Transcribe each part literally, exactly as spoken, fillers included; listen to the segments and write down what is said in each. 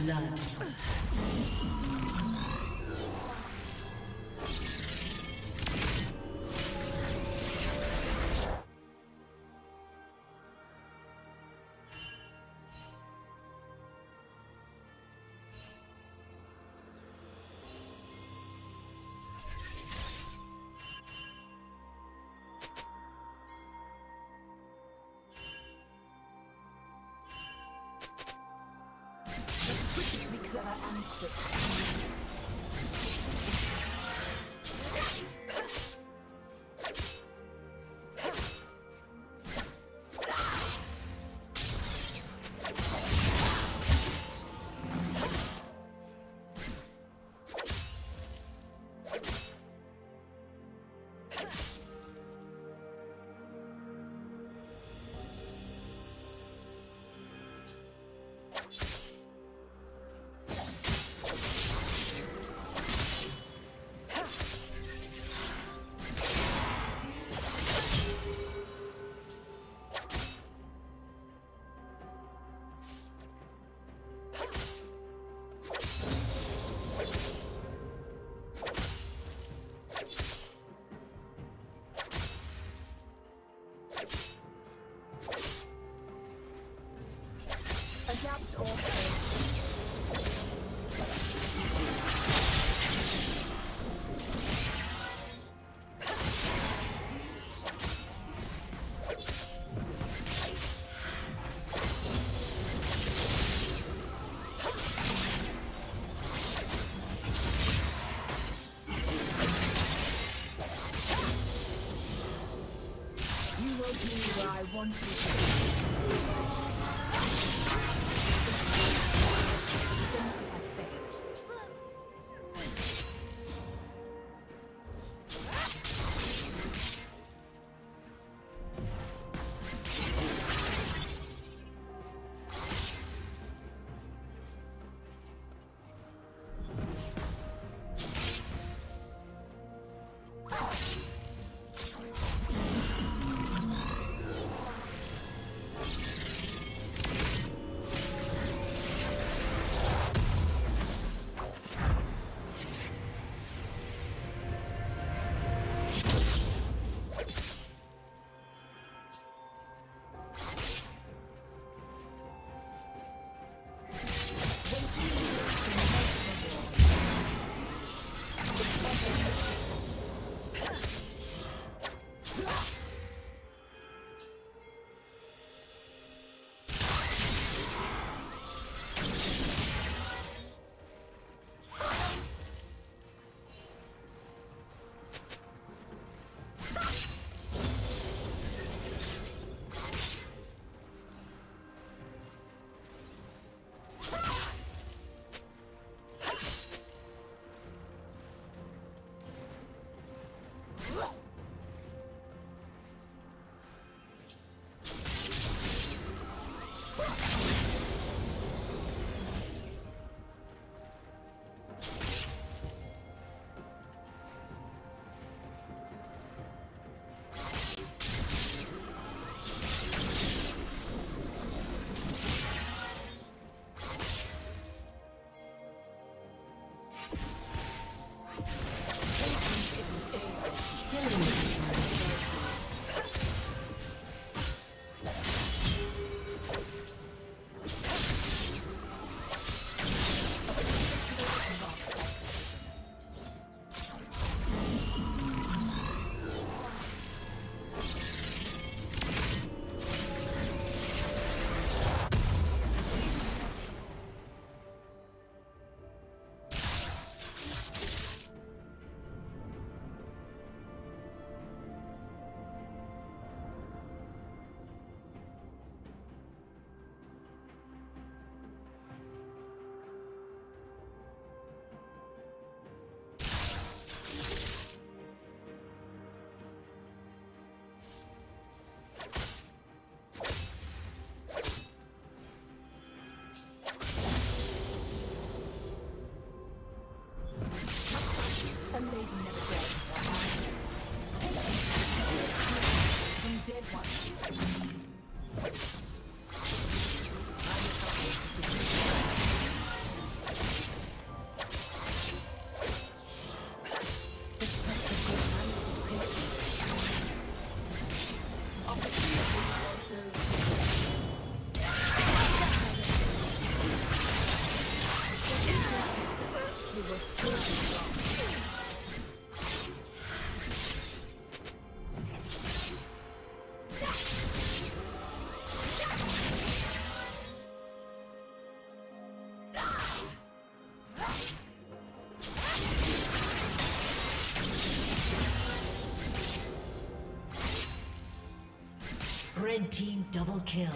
One, two, I Red team double kill.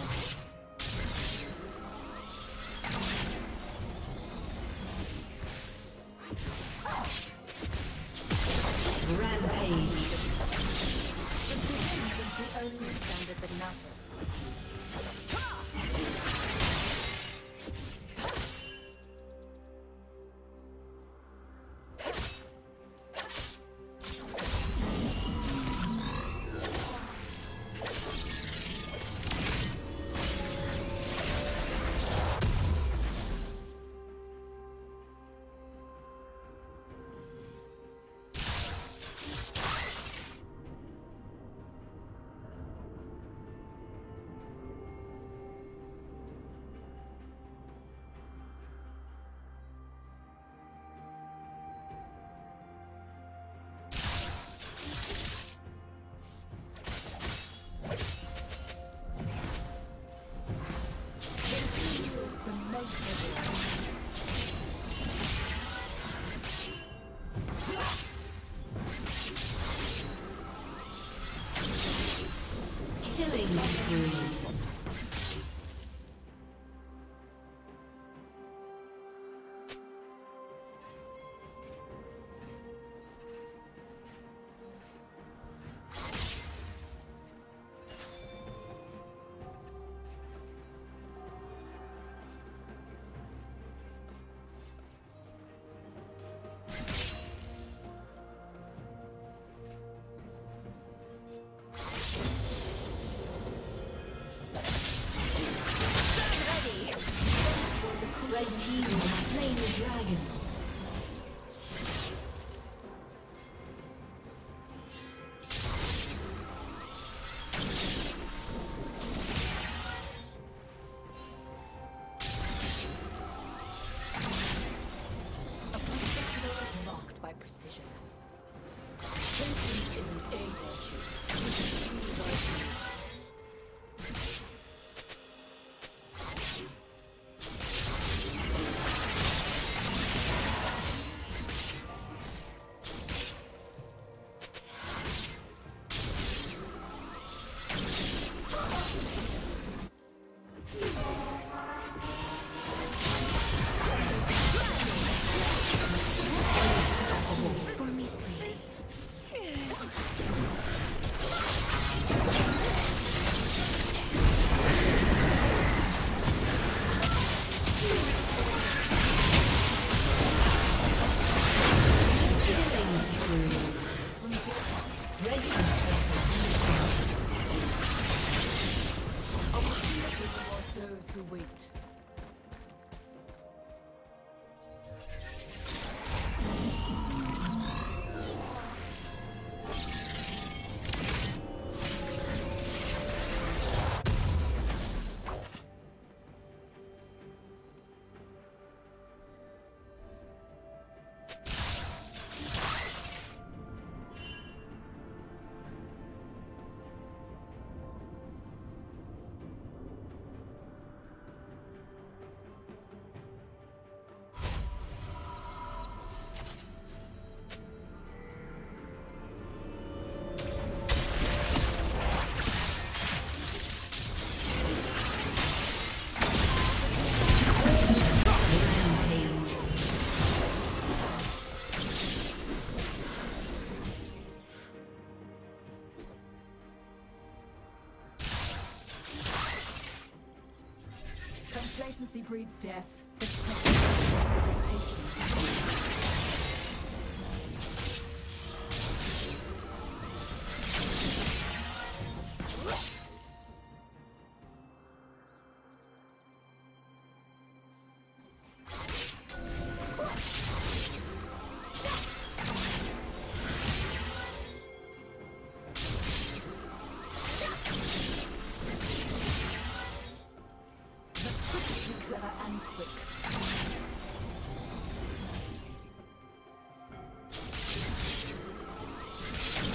Complacency breeds death.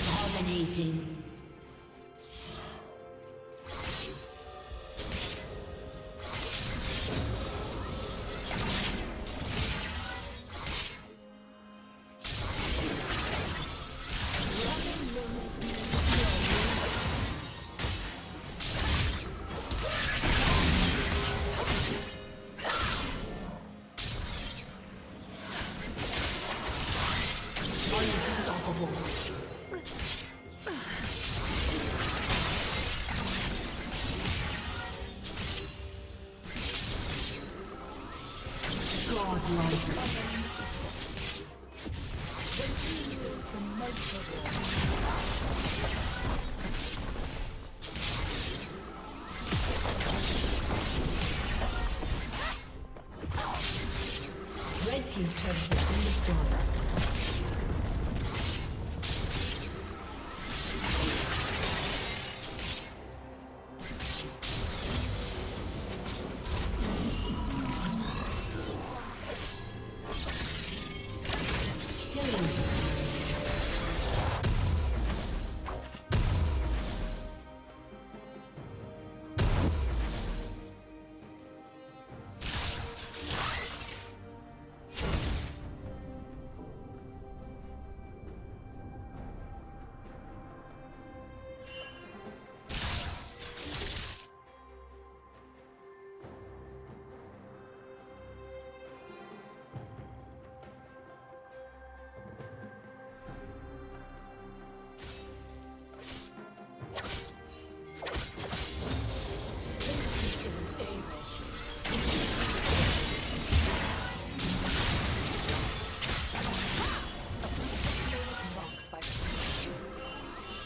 Dominating.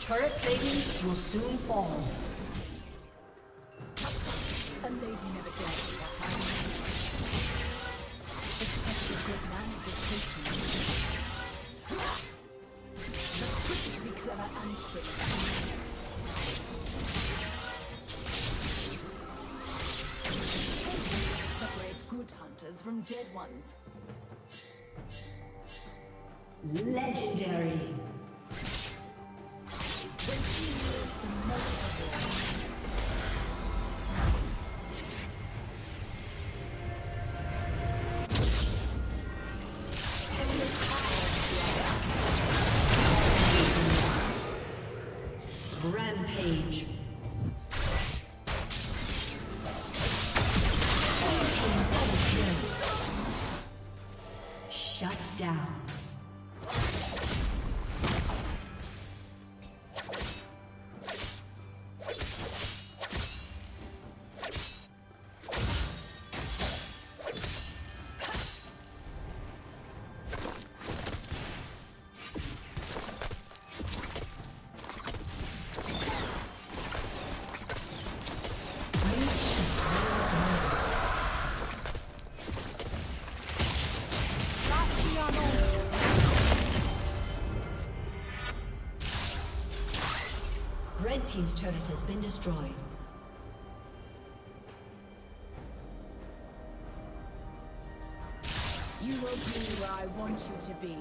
Turret plating will soon fall. A lady never dared that high. Expect a good man is a patron. The quickly clever and quick. Patience separates good hunters from dead ones. Legendary. Rampage. Shut down. Red team's turret has been destroyed. You will be where I want you to be.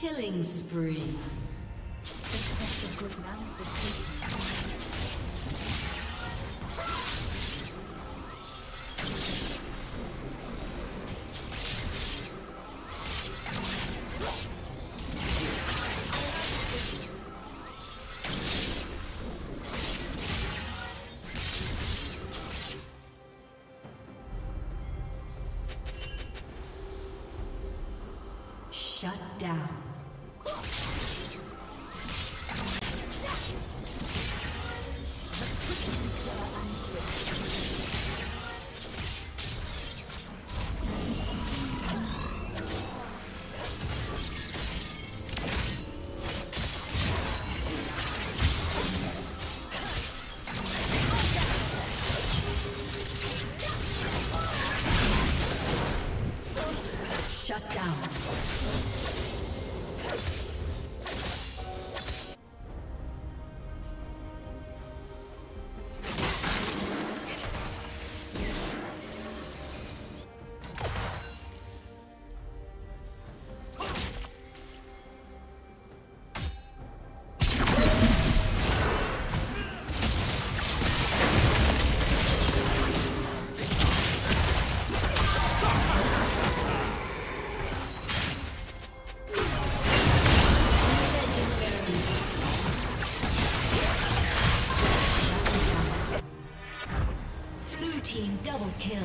Killing spree. Shut down. Double kill.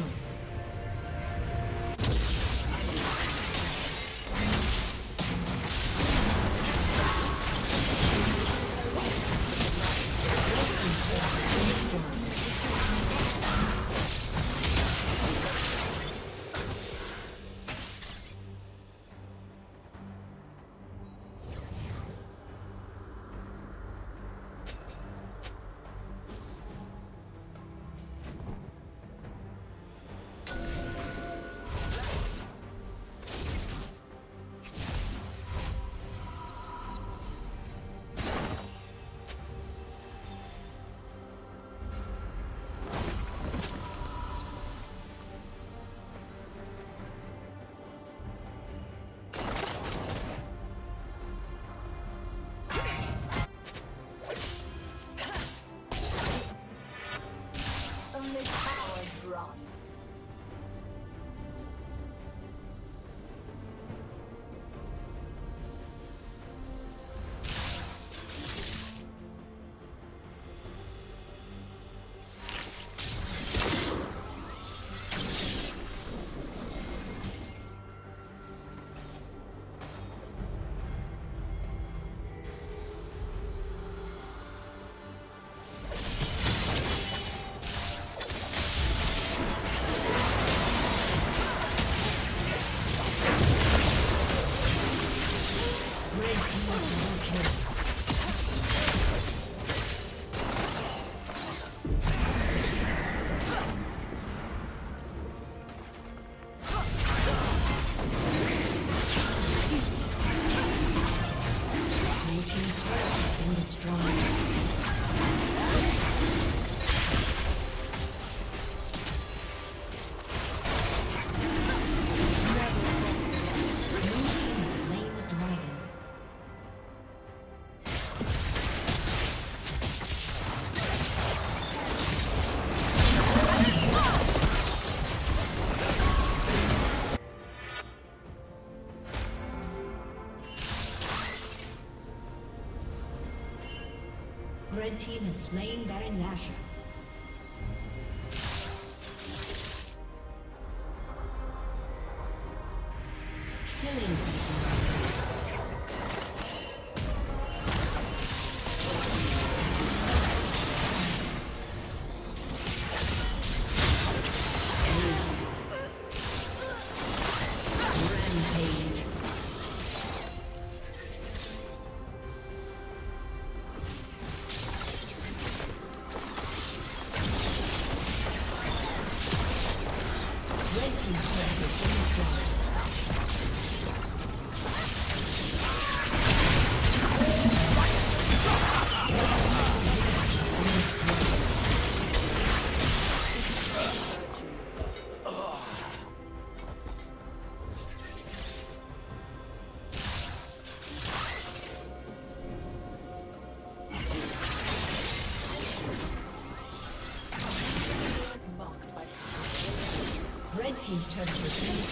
Red team has slain Baron Nashor. He's turned to the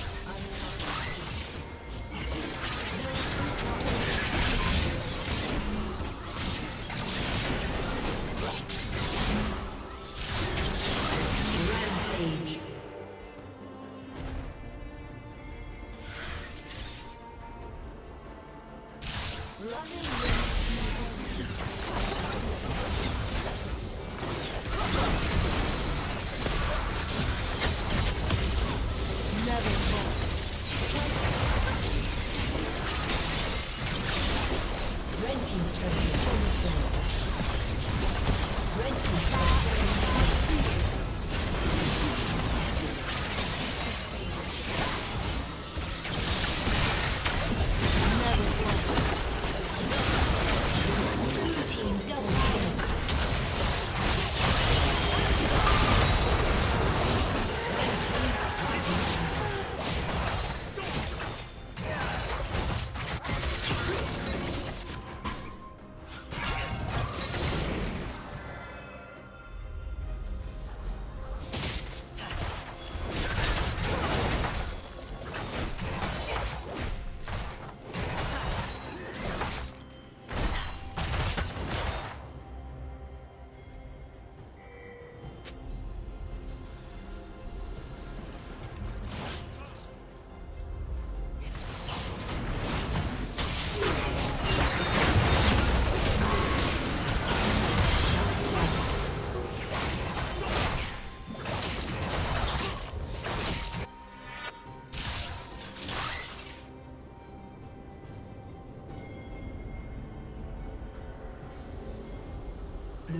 Rampage.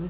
Blue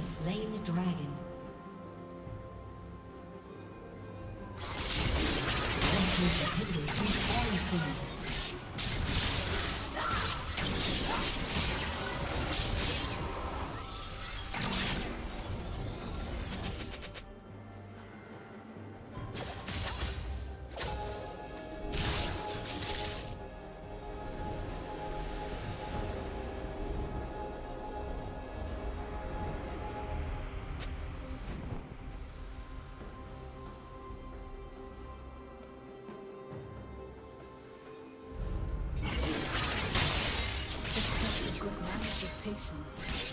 Slain the dragon. Patience.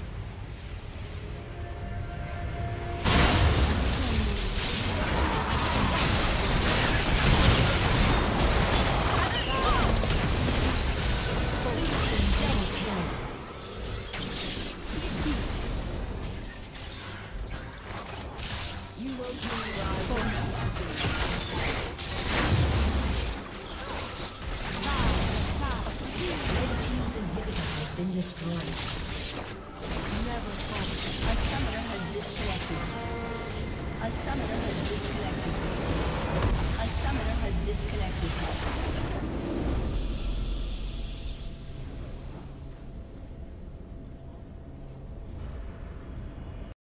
A summoner has disconnected. A summoner has disconnected.